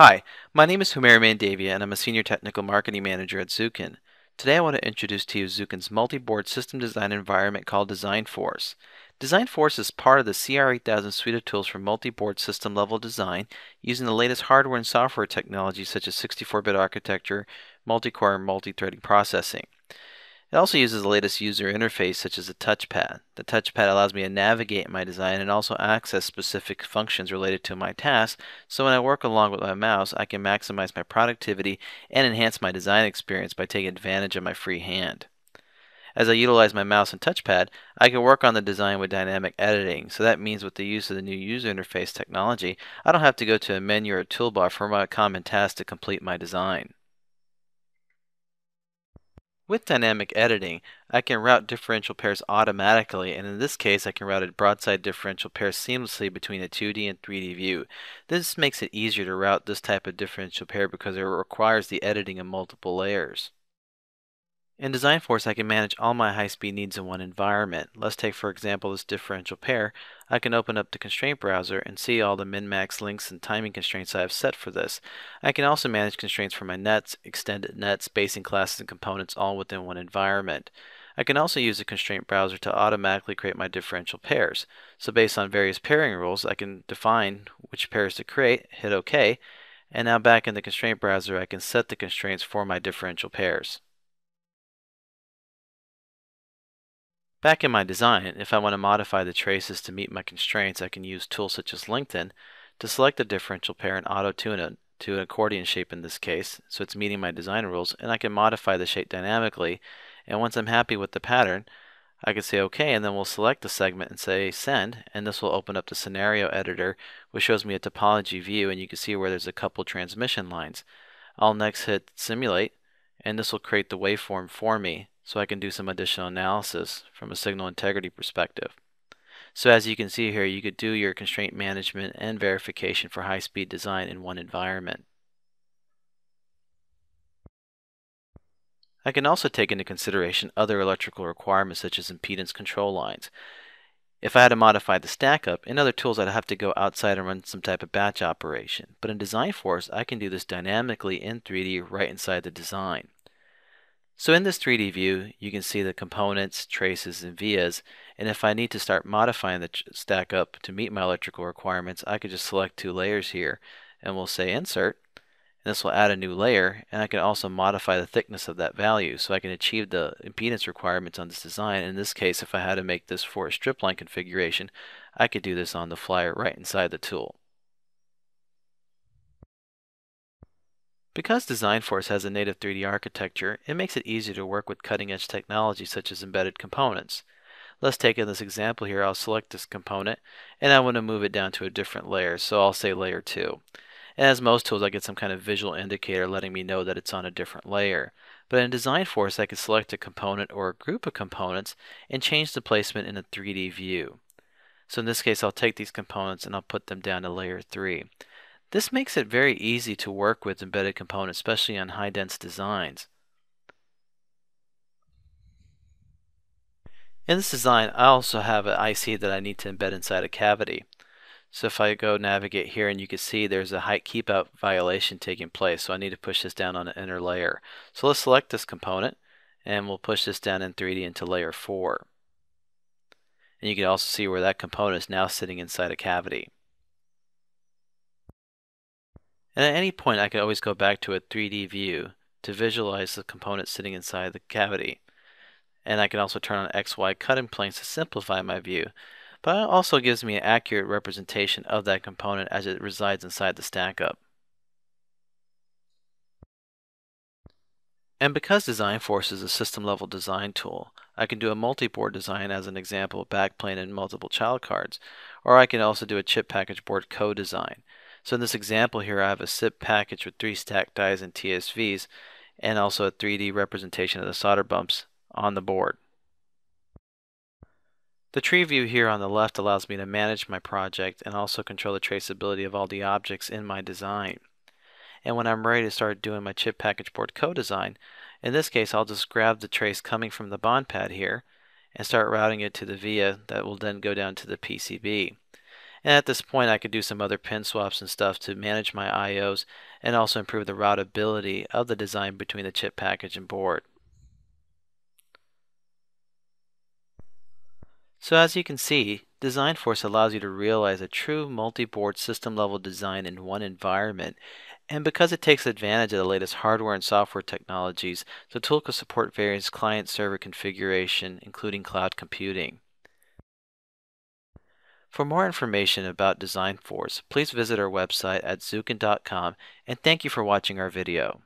Hi, my name is Humair Mandavia and I'm a Senior Technical Marketing Manager at Zuken. Today I want to introduce to you Zuken's multi-board system design environment called Design Force. Design Force is part of the CR8000 suite of tools for multi-board system level design using the latest hardware and software technologies such as 64-bit architecture, multi-core, and multi-threading processing. It also uses the latest user interface such as the touchpad. The touchpad allows me to navigate my design and also access specific functions related to my task, so when I work along with my mouse I can maximize my productivity and enhance my design experience by taking advantage of my free hand. As I utilize my mouse and touchpad, I can work on the design with dynamic editing, so that means with the use of the new user interface technology I don't have to go to a menu or a toolbar for my common task to complete my design. With dynamic editing, I can route differential pairs automatically, and in this case I can route a broadside differential pair seamlessly between a 2D and 3D view. This makes it easier to route this type of differential pair because it requires the editing of multiple layers. In Design Force I can manage all my high-speed needs in one environment. Let's take for example this differential pair. I can open up the constraint browser and see all the min-max links and timing constraints I have set for this. I can also manage constraints for my nets, extended nets, spacing classes, and components all within one environment. I can also use the constraint browser to automatically create my differential pairs. So based on various pairing rules I can define which pairs to create, hit OK, and now back in the constraint browser I can set the constraints for my differential pairs. Back in my design, if I want to modify the traces to meet my constraints, I can use tools such as LinkedIn to select the differential pair and auto-tune it to an accordion shape in this case, so it's meeting my design rules, and I can modify the shape dynamically, and once I'm happy with the pattern, I can say OK, and then we'll select the segment and say send, and this will open up the scenario editor, which shows me a topology view, and you can see where there's a couple transmission lines. I'll next hit simulate, and this will create the waveform for me, so I can do some additional analysis from a signal integrity perspective. So as you can see here, you could do your constraint management and verification for high-speed design in one environment. I can also take into consideration other electrical requirements such as impedance control lines. If I had to modify the stack up, in other tools I'd have to go outside and run some type of batch operation, but in Design Force I can do this dynamically in 3D right inside the design. So in this 3D view you can see the components, traces, and vias, and if I need to start modifying the stack up to meet my electrical requirements I could just select two layers here and we'll say insert, and this will add a new layer, and I can also modify the thickness of that value so I can achieve the impedance requirements on this design. In this case, if I had to make this for a strip line configuration, I could do this on the fly right inside the tool. Because Design Force has a native 3D architecture, it makes it easier to work with cutting-edge technology such as embedded components. Let's take in this example here. I'll select this component and I want to move it down to a different layer, so I'll say layer 2. And as most tools I get some kind of visual indicator letting me know that it's on a different layer. But in Design Force I can select a component or a group of components and change the placement in a 3D view. So in this case I'll take these components and I'll put them down to layer 3. This makes it very easy to work with embedded components, especially on high-dense designs. In this design, I also have an IC that I need to embed inside a cavity. So if I go navigate here, and you can see there's a height keep-out violation taking place, so I need to push this down on an inner layer. So let's select this component, and we'll push this down in 3D into layer 4. And you can also see where that component is now sitting inside a cavity. And at any point I can always go back to a 3D view to visualize the component sitting inside the cavity. And I can also turn on XY cutting planes to simplify my view. But it also gives me an accurate representation of that component as it resides inside the stack up. And because Design Force is a system level design tool, I can do a multi-board design as an example of backplane and multiple child cards, or I can also do a chip package board co-design. So in this example here I have a SIP package with 3 stack dies and TSVs and also a 3D representation of the solder bumps on the board. The tree view here on the left allows me to manage my project and also control the traceability of all the objects in my design. And when I'm ready to start doing my chip package board co-design, in this case I'll just grab the trace coming from the bond pad here and start routing it to the via that will then go down to the PCB. And at this point, I could do some other pin swaps and stuff to manage my IOs and also improve the routability of the design between the chip package and board. So as you can see, Design Force allows you to realize a true multi-board system level design in one environment, and because it takes advantage of the latest hardware and software technologies, the tool can support various client-server configuration, including cloud computing. For more information about Design Force, please visit our website at zuken.com, and thank you for watching our video.